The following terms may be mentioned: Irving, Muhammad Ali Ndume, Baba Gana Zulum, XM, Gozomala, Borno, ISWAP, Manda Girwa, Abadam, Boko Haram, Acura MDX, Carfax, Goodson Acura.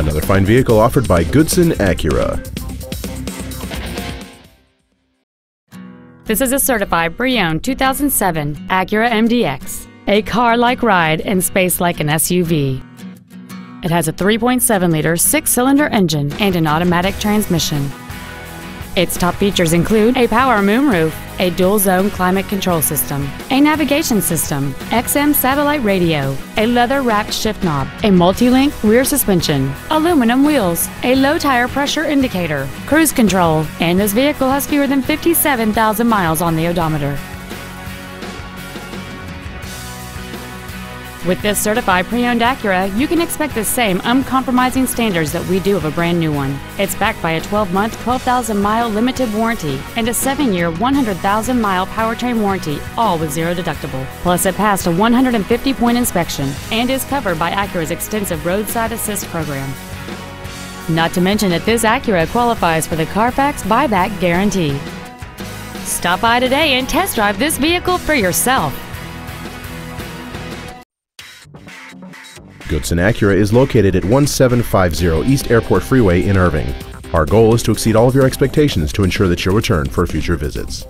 Another fine vehicle offered by Goodson Acura. This is a certified pre-owned 2007 Acura MDX, a car-like ride in space like an SUV. It has a 3.7-liter six-cylinder engine and an automatic transmission. Its top features include a power moonroof, a dual-zone climate control system, a navigation system, XM satellite radio, a leather-wrapped shift knob, a multi-link rear suspension, aluminum wheels, a low tire pressure indicator, cruise control, and this vehicle has fewer than 57,000 miles on the odometer. With this certified pre-owned Acura, you can expect the same uncompromising standards that we do of a brand new one. It's backed by a 12-month, 12,000-mile limited warranty and a 7-year, 100,000-mile powertrain warranty, all with zero deductible. Plus, it passed a 150-point inspection and is covered by Acura's extensive roadside assist program. Not to mention that this Acura qualifies for the Carfax buyback guarantee. Stop by today and test drive this vehicle for yourself. Goodson Acura is located at 1750 East Airport Freeway in Irving. Our goal is to exceed all of your expectations to ensure that you'll return for future visits.